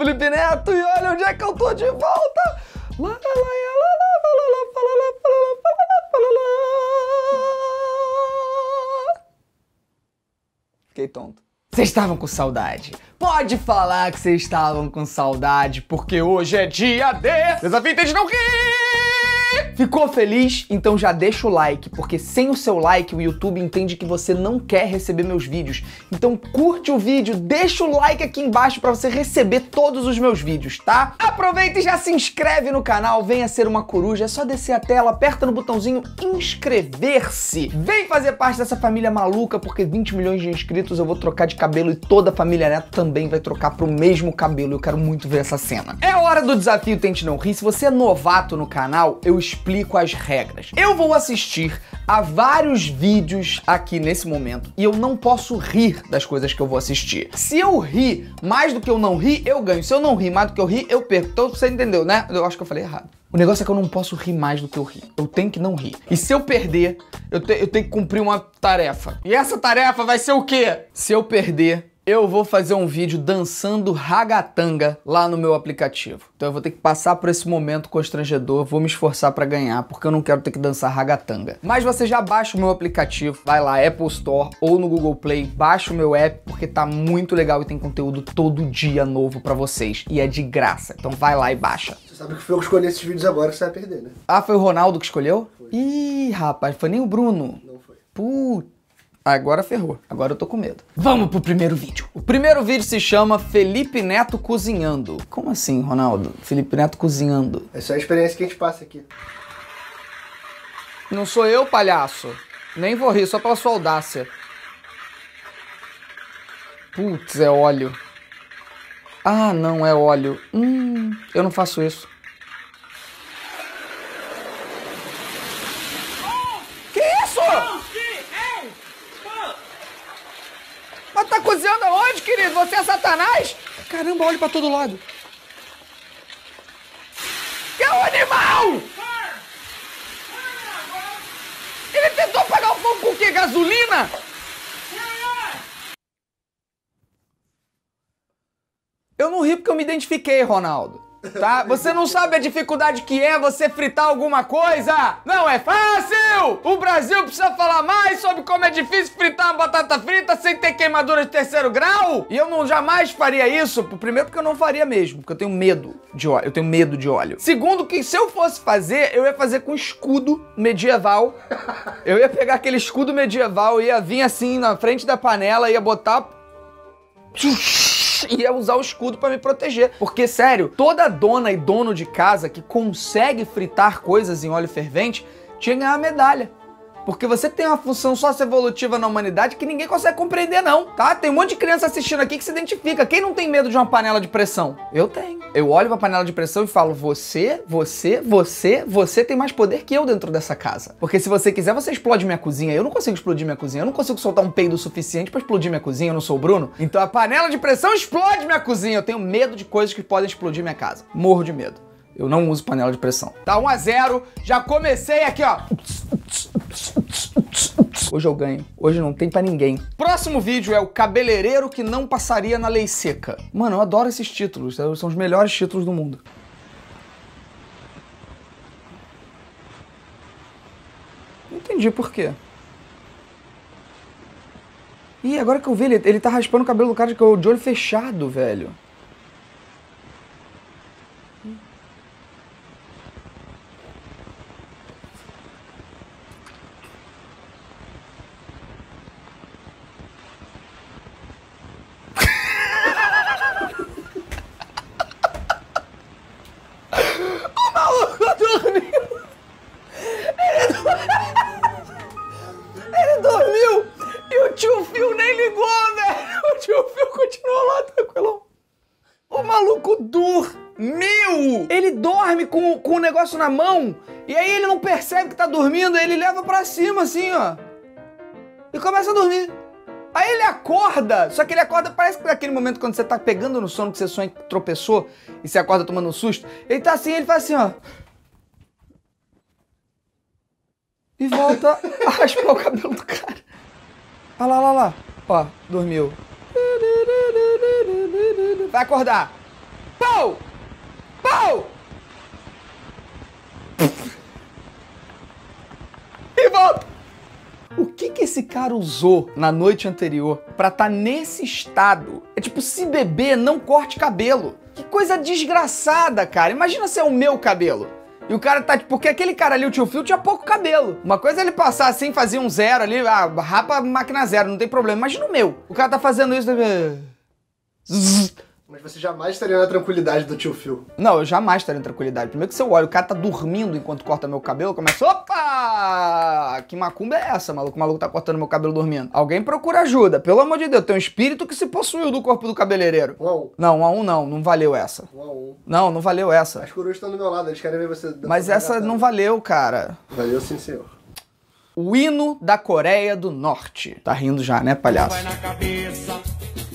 Felipe Neto e olha onde é que eu tô de volta! Fiquei tonto. Vocês estavam com saudade? Pode falar que vocês estavam com saudade, porque hoje é dia de desafio de não rir! Ficou feliz? Então já deixa o like, porque sem o seu like o YouTube entende que você não quer receber meus vídeos. Então curte o vídeo, deixa o like aqui embaixo pra você receber todos os meus vídeos, tá? Aproveita e já se inscreve no canal, venha ser uma coruja, é só descer a tela, aperta no botãozinho inscrever-se. Vem fazer parte dessa família maluca, porque 20 milhões de inscritos eu vou trocar de cabelo e toda a família Neto também vai trocar pro mesmo cabelo. Eu quero muito ver essa cena. É hora do desafio Tente Não Rir. Se você é novato no canal, eu explico as regras. Eu vou assistir a vários vídeos aqui nesse momento e eu não posso rir das coisas que eu vou assistir. Se eu rir mais do que eu não ri, eu ganho. Se eu não rir mais do que eu ri, eu perco. Então você entendeu, né? Eu acho que eu falei errado. O negócio é que eu não posso rir mais do que eu ri. Eu tenho que não rir. E se eu perder, eu tenho que cumprir uma tarefa. E essa tarefa vai ser o quê? Se eu perder, eu vou fazer um vídeo dançando ragatanga lá no meu aplicativo. Então eu vou ter que passar por esse momento constrangedor, vou me esforçar pra ganhar, porque eu não quero ter que dançar ragatanga. Mas você já baixa o meu aplicativo, vai lá, Apple Store ou no Google Play, baixa o meu app, porque tá muito legal e tem conteúdo todo dia novo pra vocês. E é de graça, então vai lá e baixa. Você sabe que foi eu que escolhi esses vídeos agora, que você vai perder, né? Ah, foi o Ronaldo que escolheu? Foi. Ih, rapaz, foi nem o Bruno. Não foi. Puta. Agora ferrou. Agora eu tô com medo. Vamos pro primeiro vídeo. O primeiro vídeo se chama Felipe Neto Cozinhando. Como assim, Ronaldo? Felipe Neto cozinhando. Essa é a experiência que a gente passa aqui. Não sou eu, palhaço. Nem vou rir, só pela sua audácia. Putz, é óleo. Ah, não, é óleo. Eu não faço isso. Que isso? Tá cozinhando aonde, querido? Você é Satanás? Caramba, olha pra todo lado. Que é um animal! Ele tentou apagar o fogo com o quê? Gasolina? Eu não ri porque eu me identifiquei, Ronaldo. Tá? Você não sabe a dificuldade que é você fritar alguma coisa? Não é fácil! O Brasil precisa falar mais sobre como é difícil fritar uma batata frita sem ter queimadura de terceiro grau? E eu não jamais faria isso. Primeiro porque eu não faria mesmo, porque eu tenho medo de óleo. Segundo que se eu fosse fazer, eu ia fazer com escudo medieval. Eu ia pegar aquele escudo medieval, ia vir assim na frente da panela, ia botar... e ia usar o escudo pra me proteger. Porque, sério, toda dona e dono de casa que consegue fritar coisas em óleo fervente tinha que ganhar uma medalha. Porque você tem uma função socioevolutiva na humanidade que ninguém consegue compreender, não, tá? Tem um monte de criança assistindo aqui que se identifica. Quem não tem medo de uma panela de pressão? Eu tenho. Eu olho pra panela de pressão e falo, você tem mais poder que eu dentro dessa casa. Porque se você quiser, você explode minha cozinha. Eu não consigo explodir minha cozinha. Eu não consigo soltar um peido suficiente pra explodir minha cozinha. Eu não sou o Bruno. Então a panela de pressão explode minha cozinha. Eu tenho medo de coisas que podem explodir minha casa. Morro de medo. Eu não uso panela de pressão. Tá 1 a 0. Já comecei aqui, ó. Hoje eu ganho. Hoje não tem pra ninguém. Próximo vídeo é o cabeleireiro que não passaria na lei seca. Mano, eu adoro esses títulos. São os melhores títulos do mundo. Não entendi por quê. Ih, agora que eu vi, ele tá raspando o cabelo do cara de olho fechado, velho. Com o negócio na mão, e aí ele não percebe que tá dormindo, aí ele leva pra cima assim, ó, e começa a dormir. Aí ele acorda, só que ele acorda, parece que naquele momento quando você tá pegando no sono, que você sonha que tropeçou, e você acorda tomando um susto, ele tá assim, ele faz assim, ó, e volta a raspar o cabelo do cara. Olha lá, olha lá, ó, dormiu. Vai acordar. Pou! Pou! E volta! O que que esse cara usou na noite anterior pra estar nesse estado? É tipo, se beber, não corte cabelo. Que coisa desgraçada, cara. Imagina se é o meu cabelo. E o cara tá, porque aquele cara ali, o tio Phil, tinha pouco cabelo. Uma coisa é ele passar assim, fazer um zero ali, ah, rapa máquina zero, não tem problema. Imagina o meu. O cara tá fazendo isso... Mas você jamais estaria na tranquilidade do tio Phil. Não, eu jamais estaria na tranquilidade. Primeiro que você olha, o cara tá dormindo enquanto corta meu cabelo, começa... Opa! Que macumba é essa, maluco? O maluco tá cortando meu cabelo dormindo. Alguém procura ajuda. Pelo amor de Deus, tem um espírito que se possuiu do corpo do cabeleireiro. 1 a 1. Não, 1 a 1 não. Não valeu essa. 1 a 1. Não, não valeu essa. As coroas estão do meu lado, eles querem ver você... Mas essa não valeu, cara. Valeu sim, senhor. O hino da Coreia do Norte. Tá rindo já, né, palhaço? Vai na cabeça...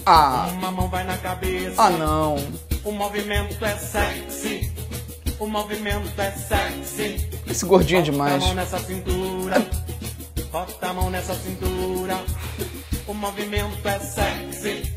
Ah, uma mão vai na cabeça. Ah, não. O movimento é sexy. O movimento é sexy. Esse gordinho é demais. Bota a mão nessa cintura. Bota a mão nessa cintura. O movimento é sexy.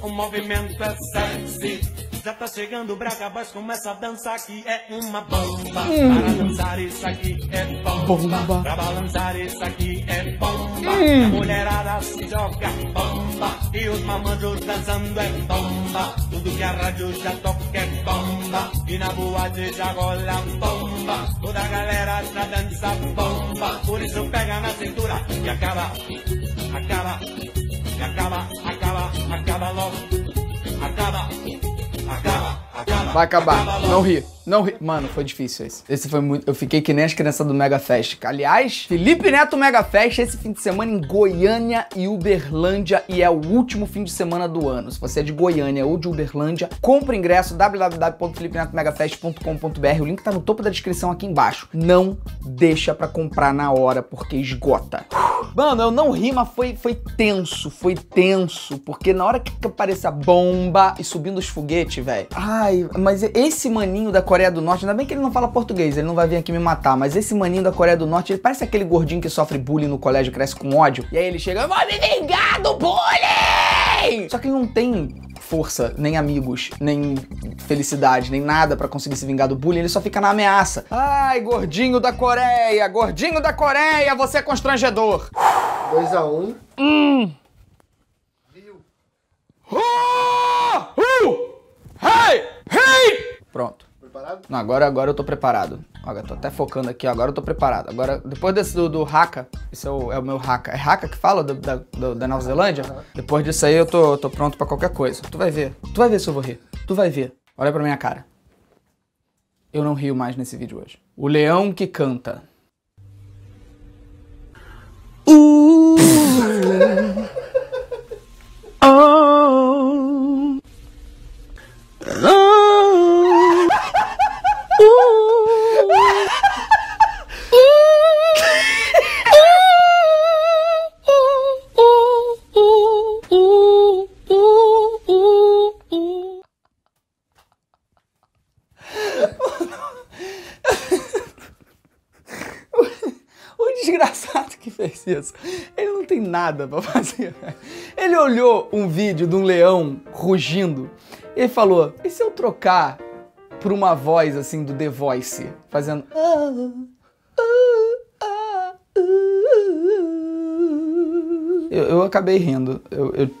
O movimento é sexy. Já tá chegando o Braga Boys, começa a dançar que é uma bomba. Para dançar isso aqui é bomba. Pra balançar isso aqui é bomba. A mulherada se joga bomba. E os mamanjos dançando é bomba. Tudo que a rádio já toca é bomba. E na boate já rola bomba. Toda a galera já dança bomba. Por isso pega na cintura e acaba. Acaba. E acaba, acaba, acaba logo. Acaba. Vai acabar. Não ri. Não ri. Mano, foi difícil esse. Esse foi muito... Eu fiquei que nem as crianças do Mega Fest. Aliás, Felipe Neto Mega Fest esse fim de semana em Goiânia e Uberlândia. E é o último fim de semana do ano. Se você é de Goiânia ou de Uberlândia, compra o ingresso www.felipenetomegafest.com.br. O link tá no topo da descrição aqui embaixo. Não deixa pra comprar na hora, porque esgota. Mano, eu não ri, mas foi tenso, porque na hora que aparece a bomba e subindo os foguetes, velho. Ai, mas esse maninho da Coreia do Norte, ainda bem que ele não fala português, ele não vai vir aqui me matar, mas esse maninho da Coreia do Norte, ele parece aquele gordinho que sofre bullying no colégio, cresce com ódio, e aí ele chega, eu vou me vingar do bullying! Só que ele não tem... força, nem amigos, nem felicidade, nem nada pra conseguir se vingar do bullying, ele só fica na ameaça. Ai, gordinho da Coreia, você é constrangedor. 2 a 1. Viu? Hey! Pronto. Preparado? Não, agora eu tô preparado. Olha, tô até focando aqui, agora eu tô preparado. Agora, depois desse do haka, isso é o meu haka. É haka que fala da Nova Zelândia? Depois disso aí eu tô pronto pra qualquer coisa. Tu vai ver se eu vou rir. Tu vai ver. Olha pra minha cara. Eu não rio mais nesse vídeo hoje. O leão que canta. Desgraçado que fez isso. Ele não tem nada pra fazer. Ele olhou um vídeo de um leão rugindo e falou, e se eu trocar por uma voz assim do The Voice, fazendo... Eu acabei rindo,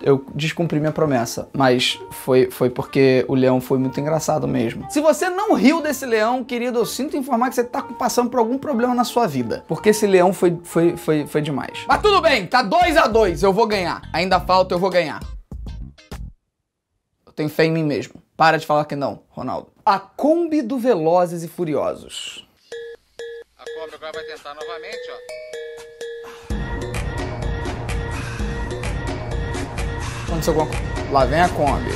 eu descumpri minha promessa, mas foi porque o leão foi muito engraçado mesmo. Se você não riu desse leão, querido, eu sinto informar que você tá passando por algum problema na sua vida, porque esse leão foi demais. Mas tudo bem, tá 2 a 2, eu vou ganhar. Ainda falta, eu vou ganhar. Eu tenho fé em mim mesmo. Para de falar que não, Ronaldo. A Kombi do Velozes e Furiosos. A Kombi agora vai tentar novamente, ó. Lá vem a Kombi.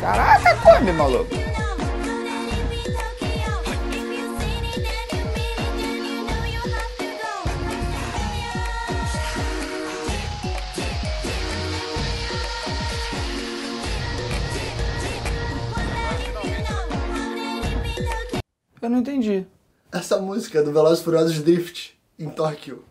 Caraca, Kombi, maluco. Eu não entendi. Essa música é do Velozes e Furiosos Drift, em Tóquio.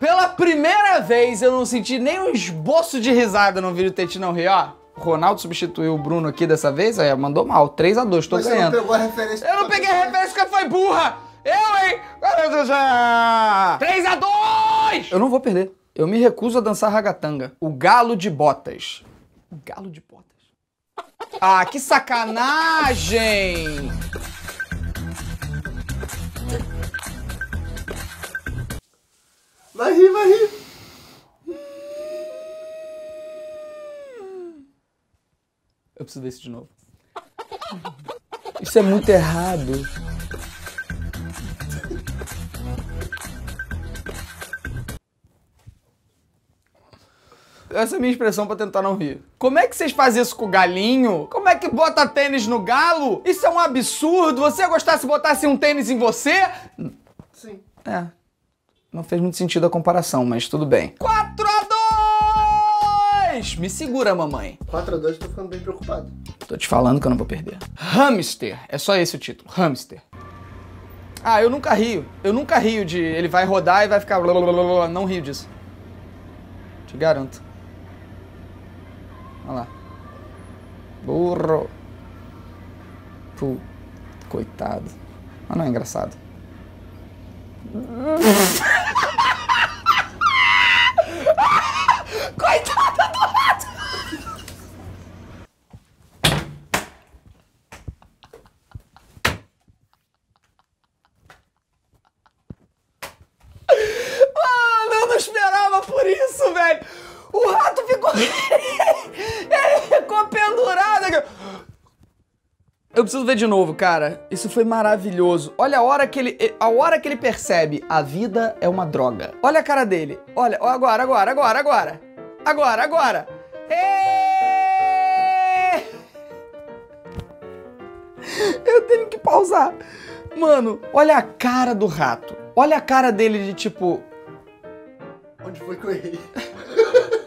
Pela primeira vez eu não senti nem um esboço de risada no vídeo Tete Não Ri, ó. Ronaldo substituiu o Bruno aqui dessa vez, aí mandou mal, 3-2, tô ganhando. Você não pegou a referência? Eu não peguei a referência porque foi burra! Eu, hein? 3-2! Eu não vou perder. Eu me recuso a dançar ragatanga. O galo de botas. O galo de botas. Ah, que sacanagem! Vai rir, vai rir. Eu preciso ver isso de novo. Isso é muito errado. Essa é a minha expressão pra tentar não rir. Como é que vocês fazem isso com o galinho? Como é que bota tênis no galo? Isso é um absurdo. Você ia gostar se botasse um tênis em você? Sim. É. Não fez muito sentido a comparação, mas tudo bem. 4-2! Me segura, mamãe. 4-2, tô ficando bem preocupado. Tô te falando que eu não vou perder. Hamster. É só esse o título. Hamster. Ah, eu nunca rio. Eu nunca rio de... Ele vai rodar e vai ficar... Não rio disso. Te garanto. Olha lá. Burro. Pô, coitado. Mas não é engraçado. Coitada do lado. Mano, eu não esperava por isso, velho. O rato ficou... Ele ficou pendurado aqui. Eu preciso ver de novo, cara. Isso foi maravilhoso. Olha a hora que ele percebe. A vida é uma droga. Olha a cara dele. Olha, agora. Eu tenho que pausar. Mano, olha a cara do rato. Olha a cara dele de tipo... Onde foi que eu errei?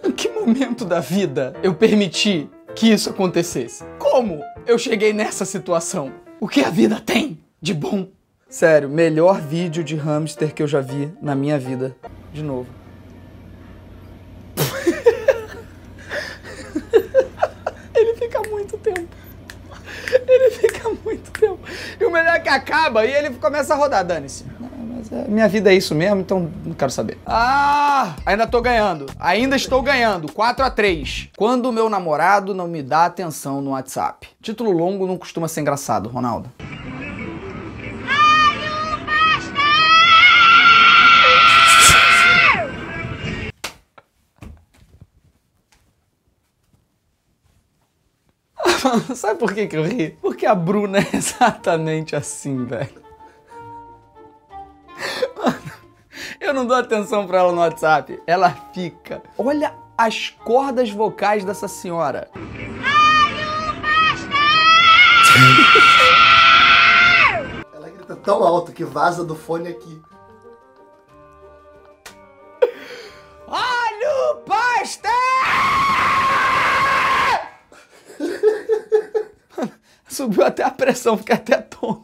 Em que momento da vida eu permiti que isso acontecesse? Como eu cheguei nessa situação? O que a vida tem de bom? Sério, melhor vídeo de hamster que eu já vi na minha vida. De novo. Ele fica muito tempo. Ele fica muito tempo. E o melhor é que acaba e ele começa a rodar, dane-se. Minha vida é isso mesmo, então não quero saber. Ah, ainda tô ganhando. Ainda estou ganhando. 4-3. Quando o meu namorado não me dá atenção no WhatsApp. Título longo não costuma ser engraçado, Ronaldo. Sabe por que eu ri? Porque a Bruna é exatamente assim, velho. Eu não dou atenção pra ela no WhatsApp. Ela fica. Olha as cordas vocais dessa senhora. Ela grita tão alto que vaza do fone aqui. Olha o pastel! Subiu até a pressão, fica até tonto.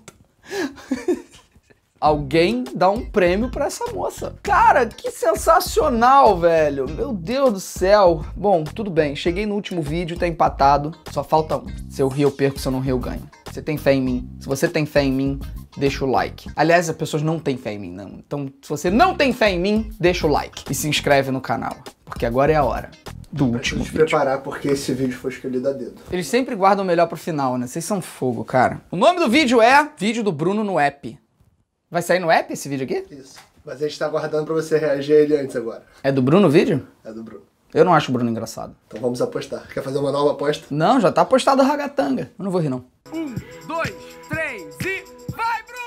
Alguém dá um prêmio pra essa moça. Cara, que sensacional, velho. Meu Deus do céu. Bom, tudo bem. Cheguei no último vídeo, tá empatado. Só falta um. Se eu rir, eu perco. Se eu não rir, eu ganho. Você tem fé em mim? Se você tem fé em mim, deixa o like. Aliás, as pessoas não têm fé em mim, não. Então, se você não tem fé em mim, deixa o like. E se inscreve no canal. Porque agora é a hora do último vídeo. Preparar porque esse vídeo foi escolhido a dedo. Eles sempre guardam o melhor pro final, né? Vocês são fogo, cara. O nome do vídeo é... Vídeo do Bruno no app. Vai sair no app esse vídeo aqui? Isso. Mas a gente tá aguardando pra você reagir a ele antes agora. É do Bruno o vídeo? É do Bruno. Eu não acho o Bruno engraçado. Então vamos apostar. Quer fazer uma nova aposta? Não, já tá apostado a ragatanga. Eu não vou rir, não. 1, 2, 3 e... Vai, Bruno!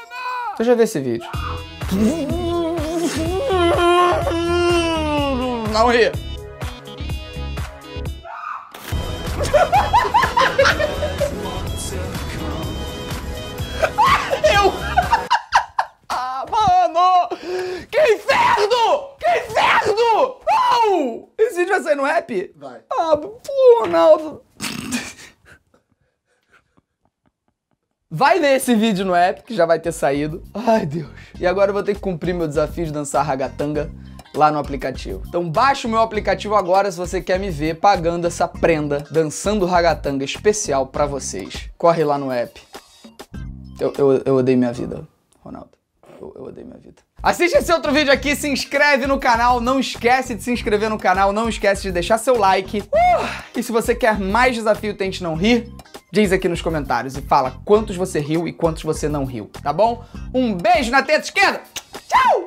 Deixa eu ver esse vídeo. Não ri. Que inferno! Que inferno! Oh! Esse vídeo vai sair no app? Vai. Ah, pô, Ronaldo. Vai ver esse vídeo no app, que já vai ter saído. Ai, Deus. E agora eu vou ter que cumprir meu desafio de dançar ragatanga. lá no aplicativo. Então baixa o meu aplicativo agora se você quer me ver pagando essa prenda, dançando ragatanga especial pra vocês. Corre lá no app. Eu odeio minha vida, Ronaldo. Eu odeio minha vida. Assiste esse outro vídeo aqui, se inscreve no canal, não esquece de se inscrever no canal, não esquece de deixar seu like. E se você quer mais desafio Tente Não Rir, diz aqui nos comentários e fala quantos você riu e quantos você não riu, tá bom? Um beijo na teta esquerda! Tchau!